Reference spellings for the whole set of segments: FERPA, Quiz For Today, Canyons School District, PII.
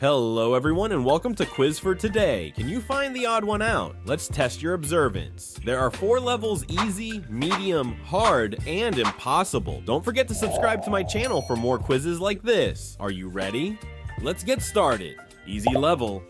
Hello everyone and welcome to Quiz for Today. Can you find the odd one out? Let's test your observance. There are 4 levels: easy, medium, hard, and impossible. Don't forget to subscribe to my channel for more quizzes like this. Are you ready? Let's get started. Easy level.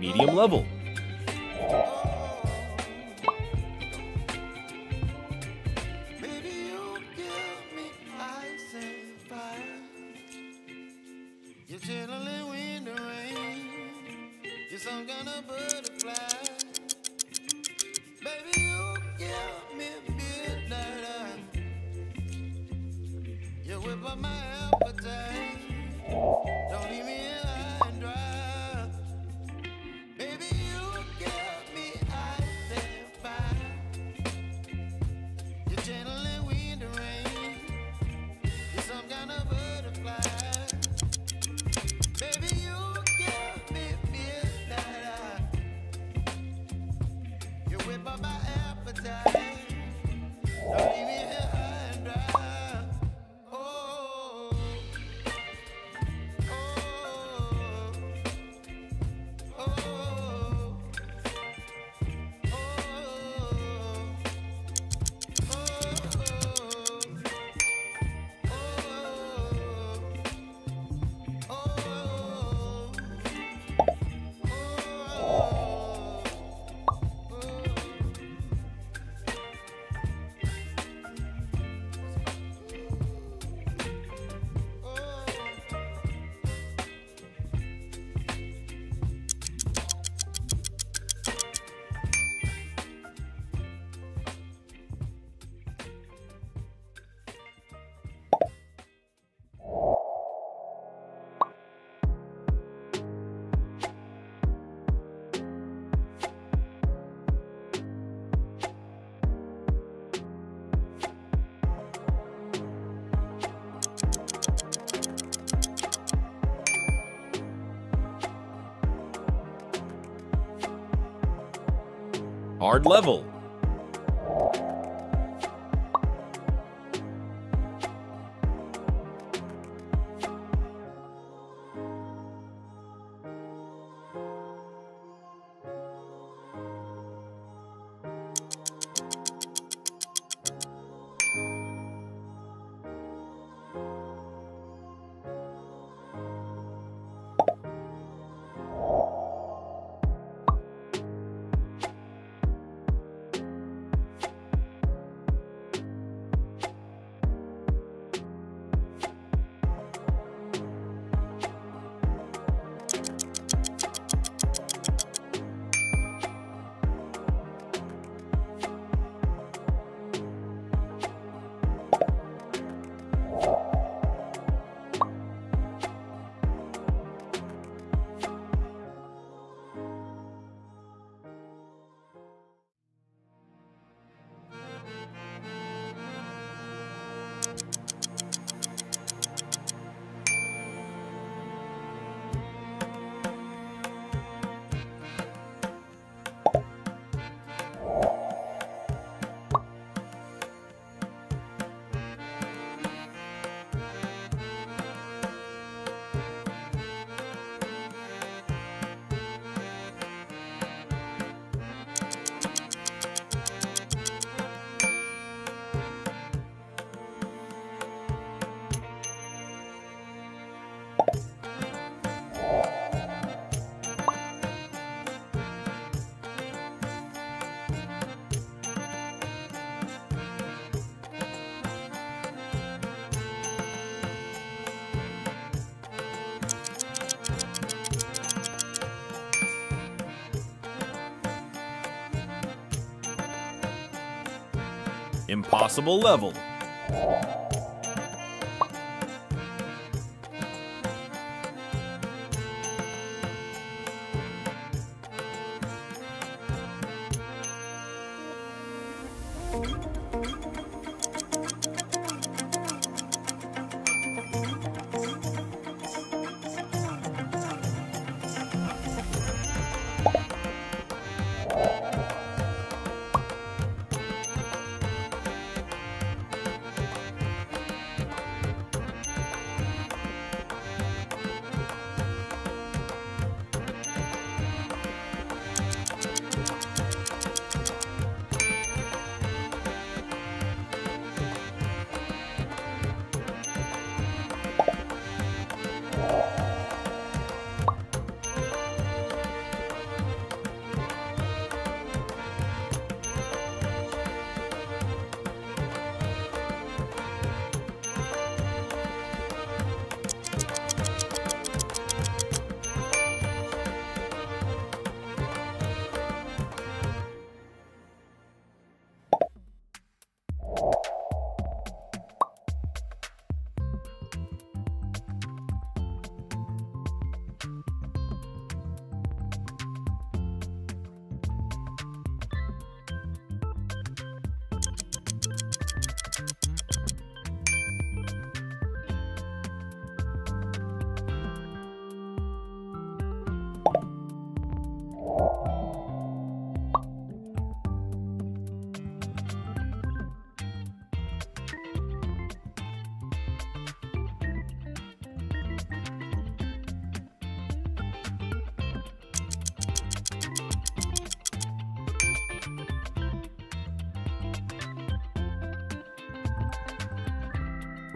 Medium level. Hard level. Impossible level.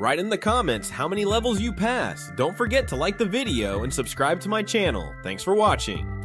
Write in the comments how many levels you pass. Don't forget to like the video and subscribe to my channel. Thanks for watching.